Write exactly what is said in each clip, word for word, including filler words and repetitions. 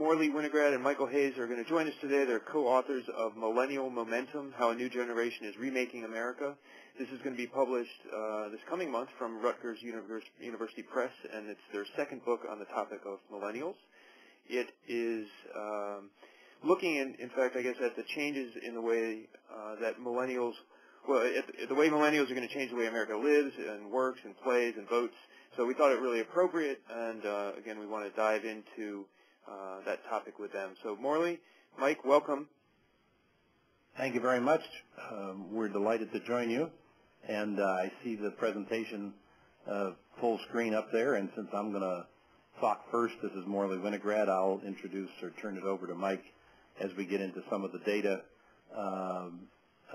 Morley Winograd and Michael Hais are going to join us today. They're co-authors of Millennial Momentum, How a New Generation is Remaking America. This is going to be published uh, this coming month from Rutgers University Press, and it's their second book on the topic of millennials. It is um, looking, in, in fact, I guess, at the changes in the way uh, that millennials, well, at the way millennials are going to change the way America lives and works and plays and votes. So we thought it really appropriate, and uh, again, we want to dive into Uh, that topic with them. So Morley, Mike, welcome. Thank you very much. Um, we're delighted to join you. And uh, I see the presentation uh, full screen up there. And since I'm going to talk first, this is Morley Winograd. I'll introduce or turn it over to Mike as we get into some of the data. Um,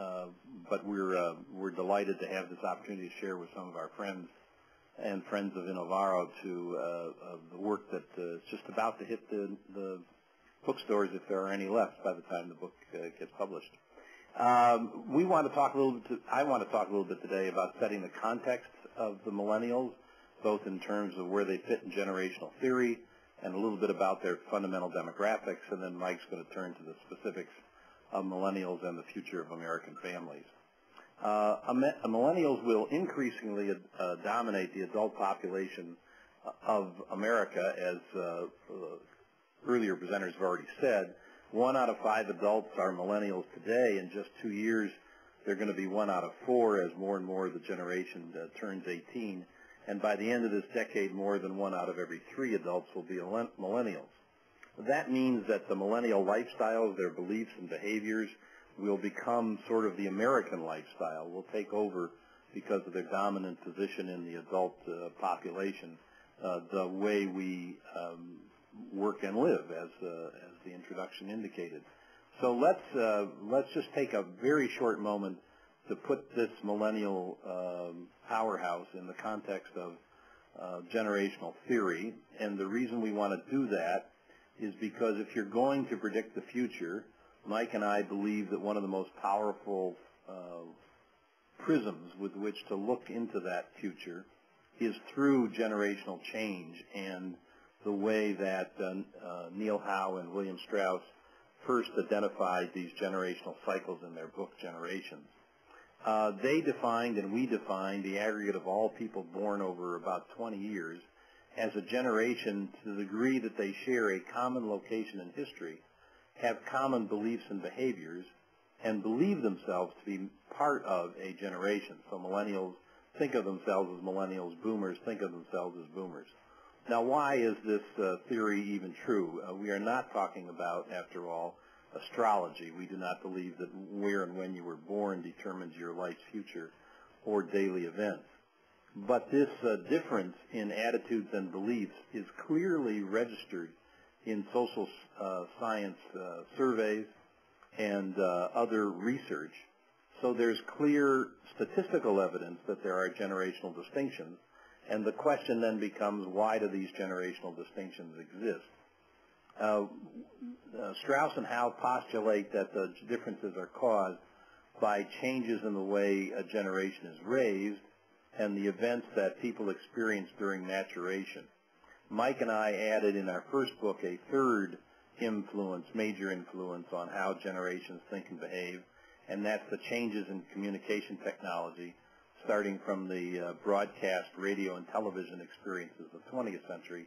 uh, but we're uh, we're delighted to have this opportunity to share with some of our friends and friends of Innovaro to uh, of the work that uh, is just about to hit the, the bookstores, if there are any left, by the time the book uh, gets published. Um, we want to talk a little bit. To, I want to talk a little bit today about setting the context of the millennials, both in terms of where they fit in generational theory, and a little bit about their fundamental demographics. And then Mike's going to turn to the specifics of millennials and the future of American families. Uh, millennials will increasingly uh, dominate the adult population of America, as uh, earlier presenters have already said. One out of five adults are millennials today. In just two years, they're going to be one out of four as more and more of the generation uh, turns eighteen. And by the end of this decade, more than one out of every three adults will be millennials. That means that the millennial lifestyles, their beliefs and behaviors, will become sort of the American lifestyle, will take over because of their dominant position in the adult uh, population, uh, the way we um, work and live, as, uh, as the introduction indicated. So let's, uh, let's just take a very short moment to put this millennial um, powerhouse in the context of uh, generational theory. And the reason we want to do that is because if you're going to predict the future, Mike and I believe that one of the most powerful uh, prisms with which to look into that future is through generational change and the way that uh, uh, Neil Howe and William Strauss first identified these generational cycles in their book, Generations. Uh, they defined, and we defined, the aggregate of all people born over about twenty years as a generation to the degree that they share a common location in history, have common beliefs and behaviors, and believe themselves to be part of a generation. So millennials think of themselves as millennials. Boomers think of themselves as boomers. Now, why is this uh, theory even true? Uh, we are not talking about, after all, astrology. We do not believe that where and when you were born determines your life's future or daily events. But this uh, difference in attitudes and beliefs is clearly registered in social uh, science uh, surveys and uh, other research. So there's clear statistical evidence that there are generational distinctions, and the question then becomes, why do these generational distinctions exist? Uh, uh, Strauss and Howe postulate that the differences are caused by changes in the way a generation is raised and the events that people experience during maturation. Mike and I added in our first book a third influence, major influence on how generations think and behave, and that's the changes in communication technology, starting from the uh, broadcast, radio, and television experiences of the twentieth century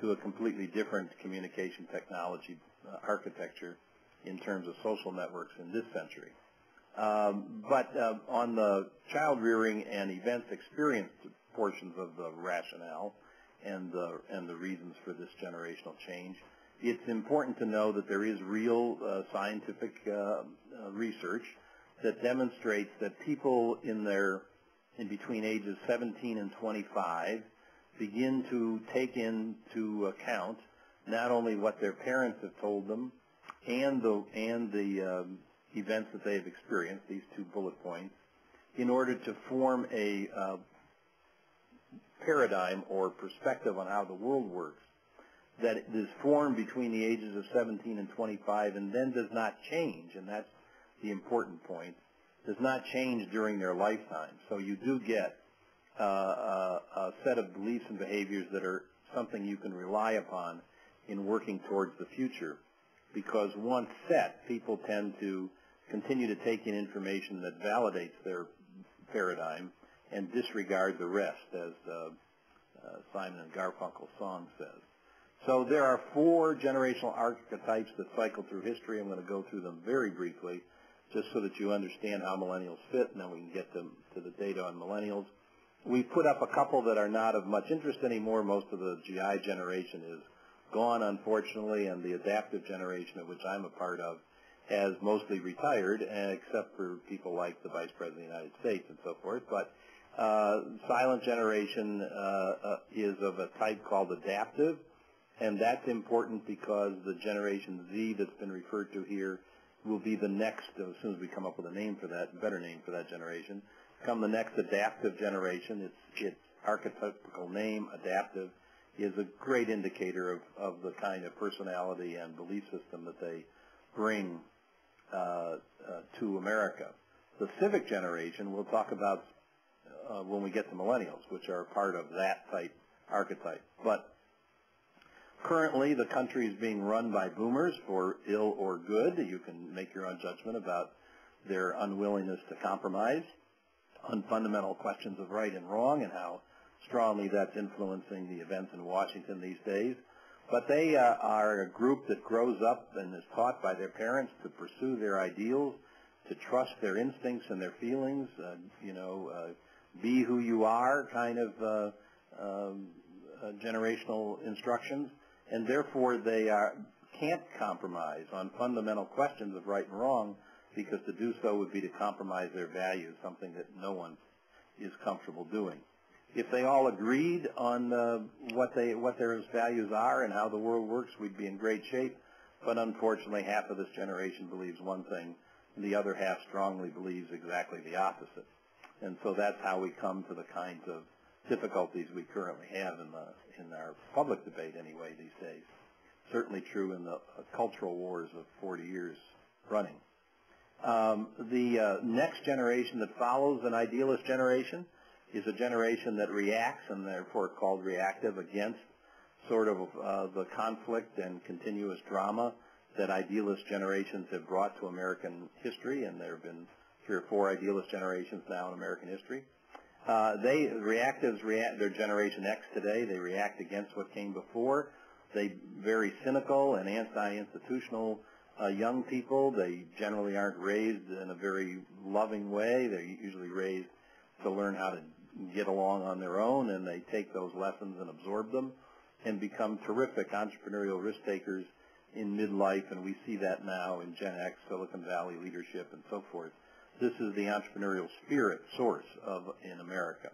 to a completely different communication technology uh, architecture in terms of social networks in this century. Um, but uh, on the child rearing and events experienced portions of the rationale, and the, and the reasons for this generational change, it's important to know that there is real uh, scientific uh, uh, research that demonstrates that people in their, in between ages seventeen and twenty-five begin to take into account not only what their parents have told them and the, and the um, events that they have experienced, these two bullet points, in order to form a uh, paradigm or perspective on how the world works that is formed between the ages of seventeen and twenty-five and then does not change, and that's the important point, does not change during their lifetime. So you do get uh, a, a set of beliefs and behaviors that are something you can rely upon in working towards the future, because once set, people tend to continue to take in information that validates their paradigm and disregard the rest, as uh, uh, Simon and Garfunkel's song says. So there are four generational archetypes that cycle through history. I'm going to go through them very briefly, just so that you understand how millennials fit, and then we can get to, to the data on millennials. We put up a couple that are not of much interest anymore. Most of the G I generation is gone, unfortunately, and the adaptive generation, of which I'm a part of, has mostly retired, except for people like the Vice President of the United States and so forth. But uh, silent generation uh, uh, is of a type called adaptive, and that's important because the Generation Z that's been referred to here will be the next, as soon as we come up with a name for that, better name for that generation, come the next adaptive generation. Its, its archetypical name, adaptive, is a great indicator of, of the kind of personality and belief system that they bring uh, uh, to America. The civic generation we'll talk about uh, when we get to millennials, which are part of that type archetype. But currently, the country is being run by boomers, for ill or good. You can make your own judgment about their unwillingness to compromise on fundamental questions of right and wrong and how strongly that's influencing the events in Washington these days. But they uh, are a group that grows up and is taught by their parents to pursue their ideals, to trust their instincts and their feelings, uh, you know, uh, be who you are kind of uh, um, uh, generational instructions. And therefore, they are, can't compromise on fundamental questions of right and wrong, because to do so would be to compromise their values, something that no one is comfortable doing. If they all agreed on uh, what, they, what their values are and how the world works, we'd be in great shape. But unfortunately, half of this generation believes one thing, and the other half strongly believes exactly the opposite. And so that's how we come to the kinds of difficulties we currently have in, the, in our public debate anyway these days. Certainly true in the uh, cultural wars of forty years running. Um, the uh, next generation that follows an idealist generation is a generation that reacts, and therefore called reactive, against sort of uh, the conflict and continuous drama that idealist generations have brought to American history, and there have been three or four idealist generations now in American history. Uh, they, reactives, react, they're Generation X today. They react against what came before. They're very cynical and anti-institutional uh, young people. They generally aren't raised in a very loving way. They're usually raised to learn how to get along on their own, and they take those lessons and absorb them and become terrific entrepreneurial risk takers in midlife, and we see that now in Gen X, Silicon Valley leadership, and so forth. This is the entrepreneurial spirit source of in America.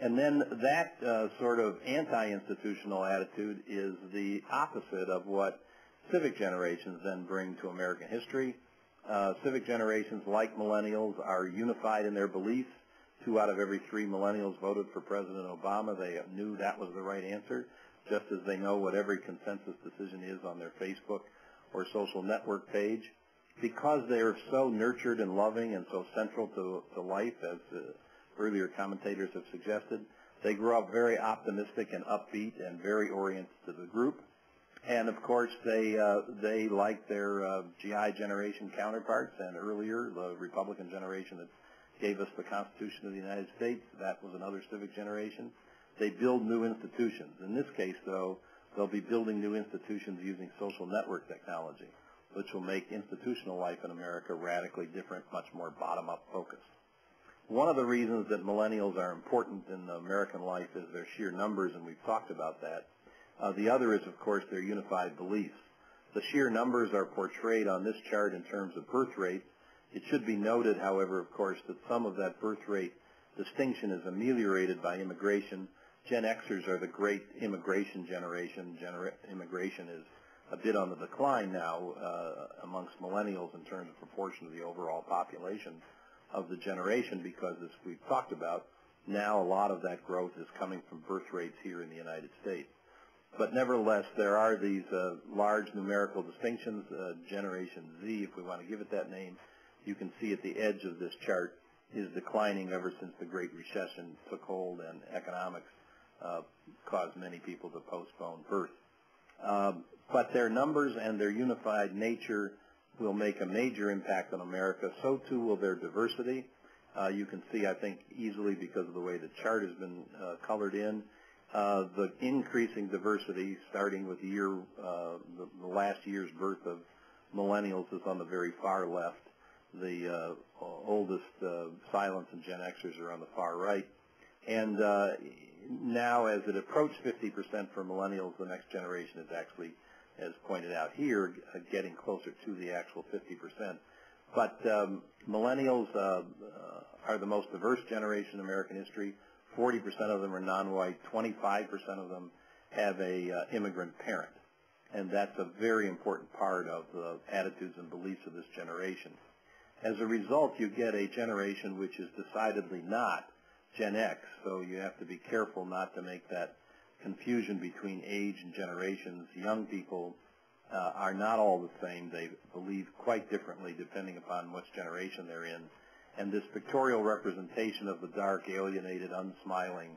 And then that uh, sort of anti-institutional attitude is the opposite of what civic generations then bring to American history. Uh, civic generations, like millennials, are unified in their beliefs. Two out of every three millennials voted for President Obama. They knew that was the right answer, just as they know what every consensus decision is on their Facebook or social network page. Because they are so nurtured and loving and so central to, to life, as uh, earlier commentators have suggested, they grow up very optimistic and upbeat and very oriented to the group. And, of course, they, uh, they like their uh, G I generation counterparts, and earlier, the Republican generation that gave us the Constitution of the United States. That was another civic generation. They build new institutions. In this case, though, they'll be building new institutions using social network technology, which will make institutional life in America radically different, much more bottom-up focused. One of the reasons that millennials are important in American life is their sheer numbers, and we've talked about that. Uh, the other is, of course, their unified beliefs. The sheer numbers are portrayed on this chart in terms of birth rates. It should be noted, however, of course, that some of that birth rate distinction is ameliorated by immigration. Gen Xers are the great immigration generation. Gener- immigration is a bit on the decline now uh, amongst millennials in terms of proportion of the overall population of the generation, because, as we've talked about, now a lot of that growth is coming from birth rates here in the United States. But nevertheless, there are these uh, large numerical distinctions. Uh, Generation Z, if we want to give it that name, you can see at the edge of this chart, is declining ever since the Great Recession took hold and economics uh, caused many people to postpone birth. Uh, but their numbers and their unified nature will make a major impact on America. So too will their diversity. Uh, you can see, I think, easily because of the way the chart has been uh, colored in, uh, the increasing diversity starting with the year, uh, the, the last year's birth of millennials is on the very far left. The uh, oldest uh, silence and Gen Xers are on the far right. And uh, now as it approached fifty percent for millennials, the next generation is actually, as pointed out here, getting closer to the actual fifty percent. But um, millennials uh, are the most diverse generation in American history. forty percent of them are non-white. twenty-five percent of them have a uh, immigrant parent. And that's a very important part of the attitudes and beliefs of this generation. As a result, you get a generation which is decidedly not Gen X, so you have to be careful not to make that confusion between age and generations. Young people uh, are not all the same. They believe quite differently depending upon which generation they're in. And this pictorial representation of the dark, alienated, unsmiling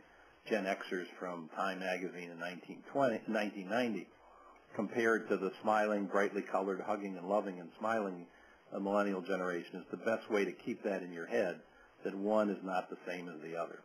Gen Xers from Time magazine in nineteen ninety compared to the smiling, brightly colored, hugging and loving and smiling a millennial generation is the best way to keep that in your head, that one is not the same as the other.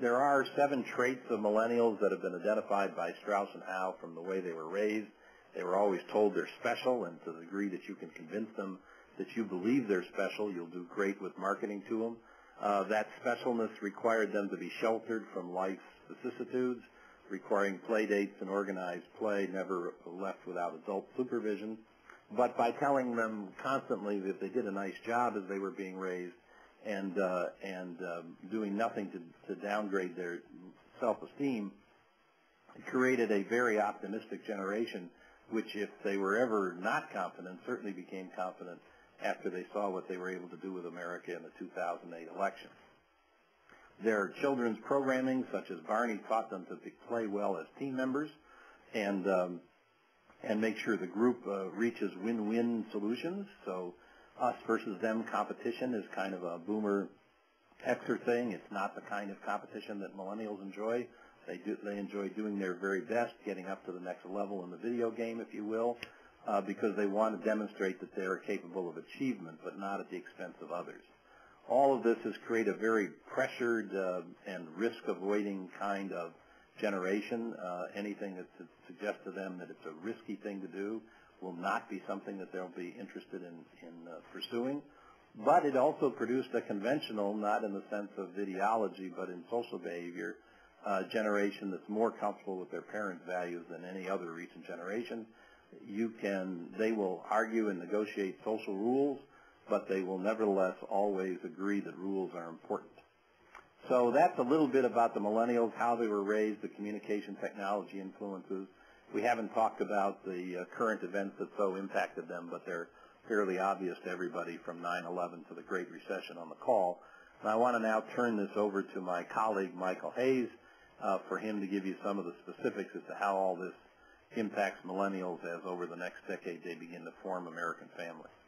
There are seven traits of millennials that have been identified by Strauss and Howe from the way they were raised. They were always told they're special, and to the degree that you can convince them that you believe they're special, you'll do great with marketing to them. Uh, that specialness required them to be sheltered from life's vicissitudes, requiring play dates and organized play, never left without adult supervision. But by telling them constantly that they did a nice job as they were being raised, and uh, and um, doing nothing to, to downgrade their self-esteem, created a very optimistic generation, which if they were ever not confident, certainly became confident after they saw what they were able to do with America in the two thousand eight election. Their children's programming, such as Barney, taught them to play well as team members, and um, and make sure the group uh, reaches win-win solutions. So us versus them competition is kind of a boomer Xer thing. It's not the kind of competition that millennials enjoy. They do, they enjoy doing their very best, getting up to the next level in the video game, if you will, uh, because they want to demonstrate that they are capable of achievement, but not at the expense of others. All of this has created a very pressured uh, and risk-avoiding kind of generation. Uh, anything that suggests to them that it's a risky thing to do will not be something that they'll be interested in, in uh, pursuing. But it also produced a conventional, not in the sense of ideology, but in social behavior, uh, generation that's more comfortable with their parents' values than any other recent generation. You can, they will argue and negotiate social rules, but they will nevertheless always agree that rules are important. So that's a little bit about the millennials, how they were raised, the communication technology influences. We haven't talked about the uh, current events that so impacted them, but they're fairly obvious to everybody from nine eleven to the Great Recession on the call. And I want to now turn this over to my colleague, Michael Hais, uh, for him to give you some of the specifics as to how all this impacts millennials as over the next decade they begin to form American families.